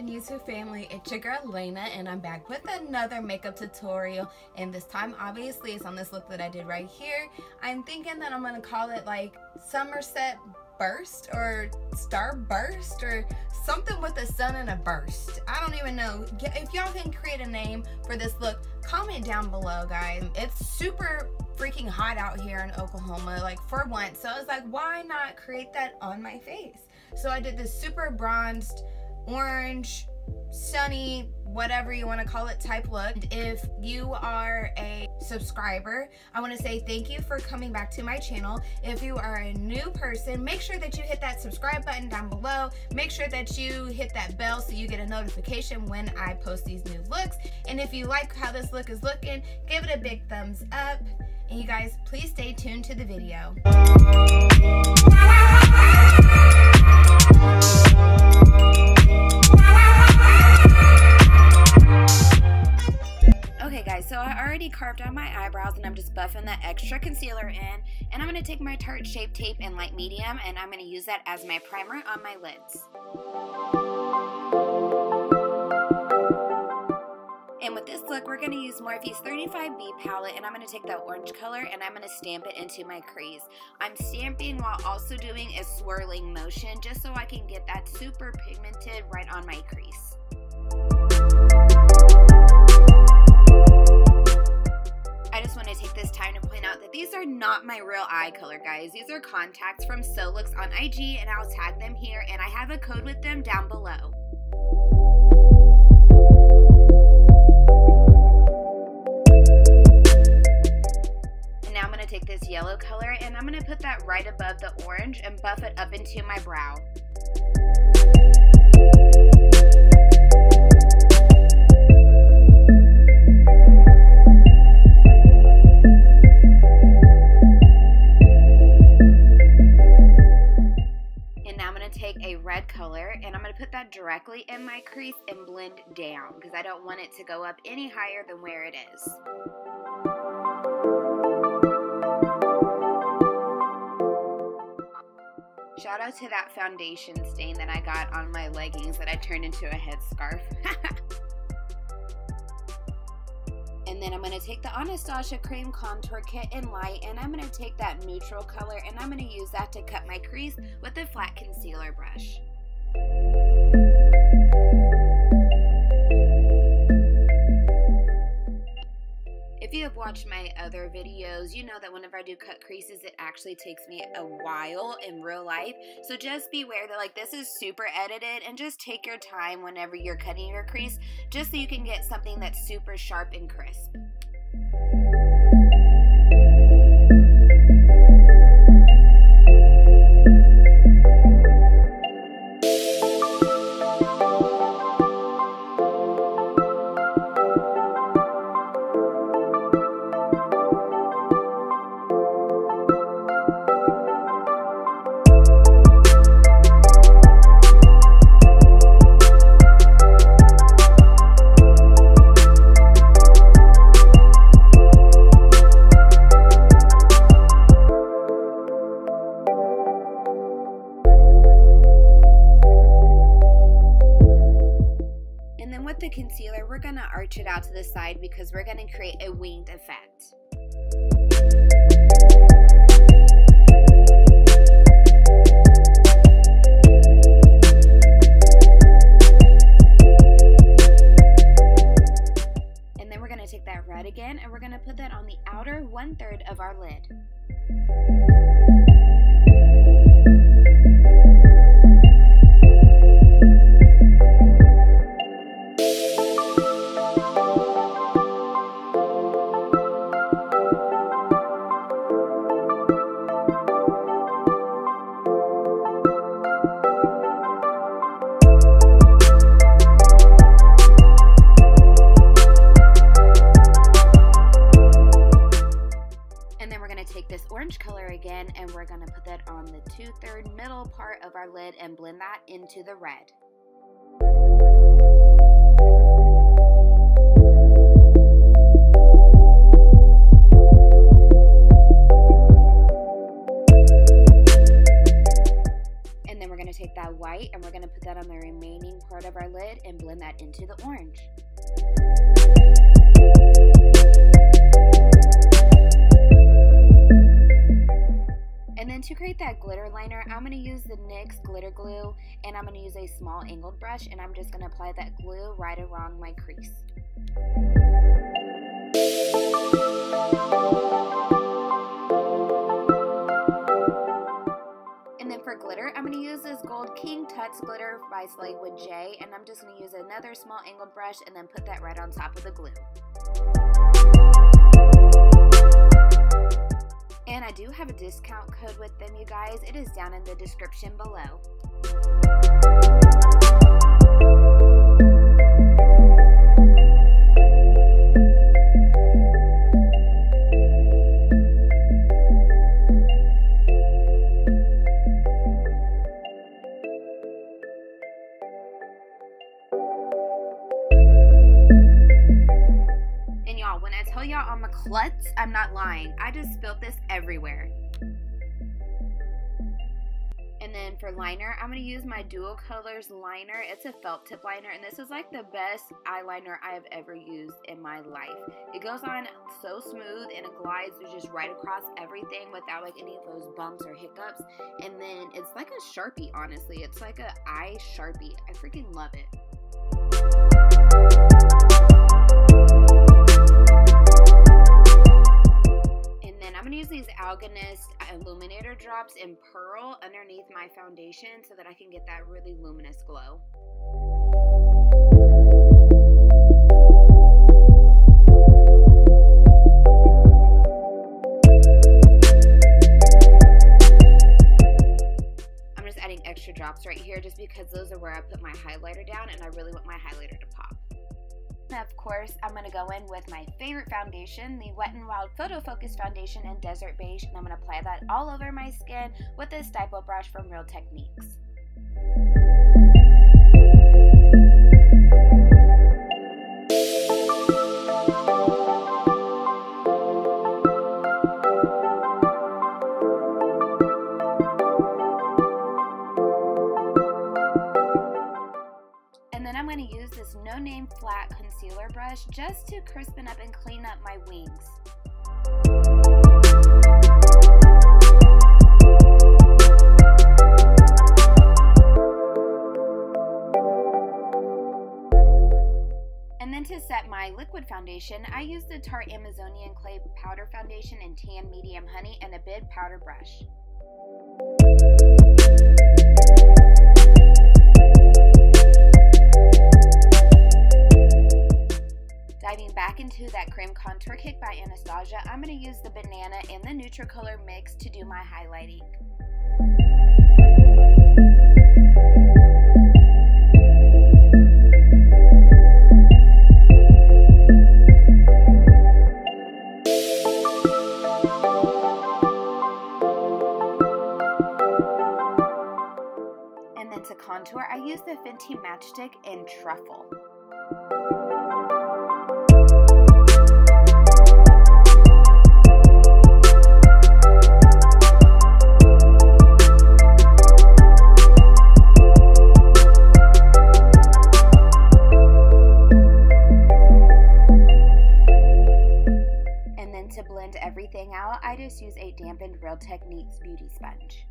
and YouTube family, it's your girl Lena, and I'm back with another makeup tutorial, and this time obviously it's on this look that I did right here. I'm thinking that I'm gonna call it like Somerset Burst or Star Burst or something with a sun and a burst. I don't even know. If y'all can create a name for this look, comment down below, guys. It's super freaking hot out here in Oklahoma, like for once, so I was like, why not create that on my face? So I did this super bronzed orange sunny whatever you want to call it type look. If you are a subscriber, I want to say thank you for coming back to my channel. If you are a new person, make sure that you hit that subscribe button down below. Make sure that you hit that bell so you get a notification when I post these new looks. And if you like how this look is looking, give it a big thumbs up. And you guys, please stay tuned to the video. Okay guys, so I already carved out my eyebrows and I'm just buffing that extra concealer in, and I'm going to take my Tarte Shape Tape in light medium and I'm going to use that as my primer on my lids. And with this look, we're going to use Morphe's 35B palette, and I'm going to take that orange color and I'm going to stamp it into my crease. I'm stamping while also doing a swirling motion just so I can get that super pigmented right on my crease. I just want to take this time to point out that these are not my real eye color, guys. These are contacts from siouxlooks on IG, and I'll tag them here, and I have a code with them down below. And now I'm going to take this yellow color and I'm going to put that right above the orange and buff it up into my brow. Directly in my crease and blend down because I don't want it to go up any higher than where it is. Shout out to that foundation stain that I got on my leggings that I turned into a headscarf. And then I'm going to take the Anastasia Cream Contour Kit in light, and I'm going to take that neutral color and I'm going to use that to cut my crease with a flat concealer brush. If you have watched my other videos, you know that whenever I do cut creases, it actually takes me a while in real life. So just beware that like this is super edited, and just take your time whenever you're cutting your crease, just so you can get something that's super sharp and crisp. The concealer, we're going to arch it out to the side because we're going to create a winged effect. And then we're going to take that red again and we're going to put that on the outer 1/3 of our lid. And we're going to put that on the 2/3 middle part of our lid and blend that into the red. take that white and we're going to put that on the remaining part of our lid and blend that into the orange. And then to create that glitter liner, I'm going to use the NYX glitter glue, and I'm going to use a small angled brush, and I'm just going to apply that glue right around my crease. And then for glitter, I'm going to use this Gold King Tuts glitter by Slaywood J, and I'm just going to use another small angled brush and then put that right on top of the glue. And I do have a discount code with them, you guys. It is down in the description below. I'm a klutz, I'm not lying. I just spilled this everywhere. And then for liner, I'm going to use my Dual Colors liner. It's a felt tip liner, and this is like the best eyeliner I have ever used in my life. It goes on so smooth and it glides just right across everything without like any of those bumps or hiccups. And then it's like a Sharpie, honestly. It's like an eye Sharpie. I freaking love it. These Algenist Illuminator Drops in Pearl underneath my foundation so that I can get that really luminous glow. I'm just adding extra drops right here just because those are where I put my highlighter down and I really want my highlighter to pop. Of course, I'm going to go in with my favorite foundation, the Wet n Wild Photo Focus Foundation in Desert Beige, and I'm going to apply that all over my skin with this stipple brush from Real Techniques. No-name flat concealer brush just to crispen up and clean up my wings. And then to set my liquid foundation, I use the Tarte Amazonian Clay Powder Foundation in Tan Medium Honey and a big powder brush. Diving back into that Cream Contour Kit by Anastasia, I'm going to use the banana and the Nutricolor mix to do my highlighting. And then to contour, I use the Fenty Matchstick in Truffle. I just use a dampened Real Techniques beauty sponge.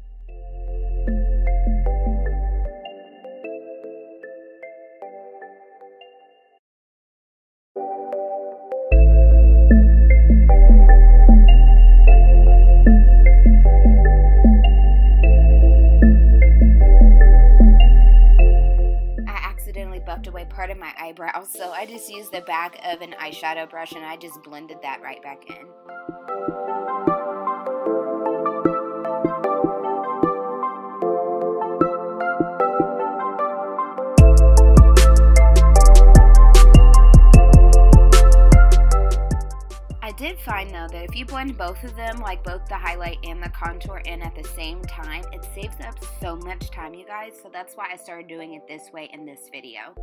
Part of my eyebrow, so I just used the back of an eyeshadow brush and I just blended that right back in. I did find though that if you blend both of them, like both the highlight and the contour in at the same time, it saves up so much time, you guys, so that's why I started doing it this way in this video.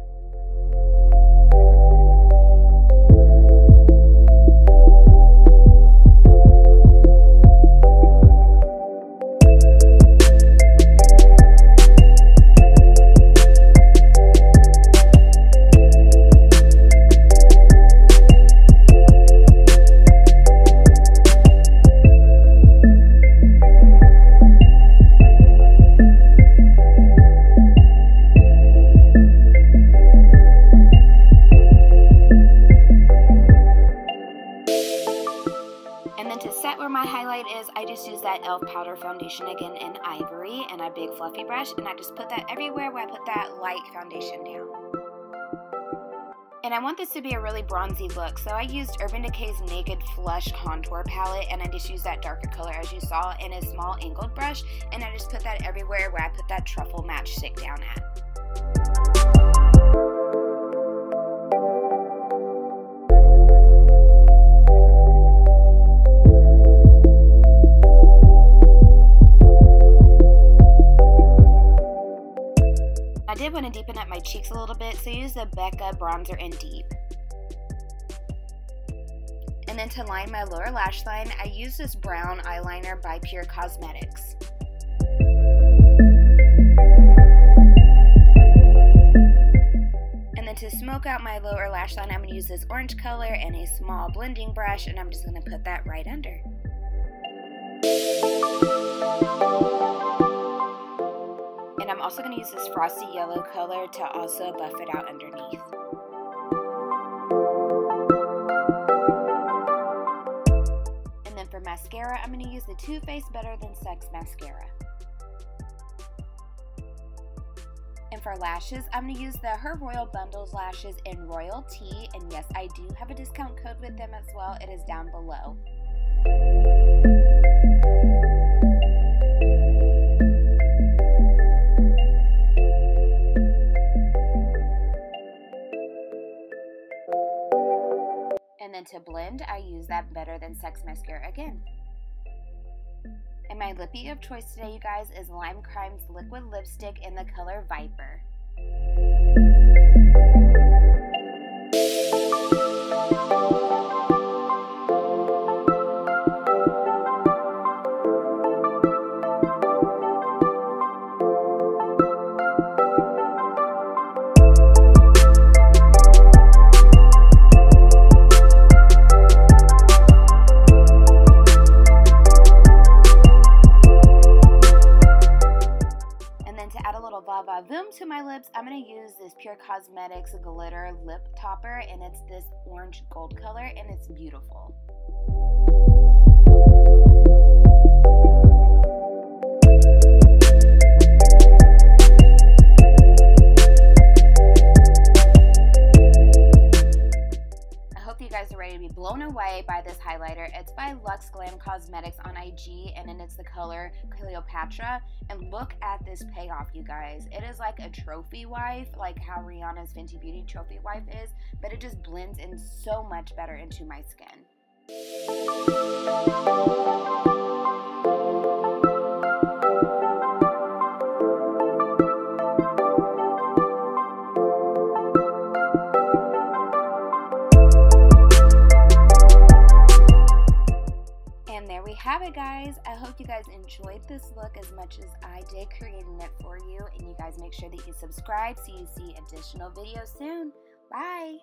that e.l.f. powder foundation again in Ivory and a big fluffy brush, and I just put that everywhere where I put that light foundation down. And I want this to be a really bronzy look, so I used Urban Decay's Naked Flush contour palette, and I just used that darker color as you saw in a small angled brush, and I just put that everywhere where I put that truffle matchstick down at. I did want to deepen up my cheeks a little bit, so use the Becca Bronzer in Deep. And then to line my lower lash line, I use this brown eyeliner by Pure Cosmetics. And then to smoke out my lower lash line, I'm going to use this orange color and a small blending brush, and I'm just going to put that right under. And I'm also going to use this frosty yellow color to also buff it out underneath. And then for mascara, I'm going to use the Too Faced Better Than Sex mascara. And for lashes, I'm going to use the Her Royal Bundles lashes in Royal Tea. And yes, I do have a discount code with them as well. It is down below. To blend, I use that Better Than Sex mascara again. And my lippy of choice today, you guys, is Lime Crime's liquid lipstick in the color Viper. To my lips, I'm going to use this Pure Cosmetics glitter lip topper, and it's this orange gold color, and it's beautiful. I hope you guys are ready to be blown away by this highlighter. It's by LuxGlamm Cosmetics on IG, and then it's the color Cleopatra. And look at this payoff, you guys. It is like a trophy wife, like how Rihanna's Fenty Beauty trophy wife is, but it just blends in so much better into my skin. Have it, guys. I hope you guys enjoyed this look as much as I did creating it for you, and you guys make sure that you subscribe so you see additional videos soon. Bye.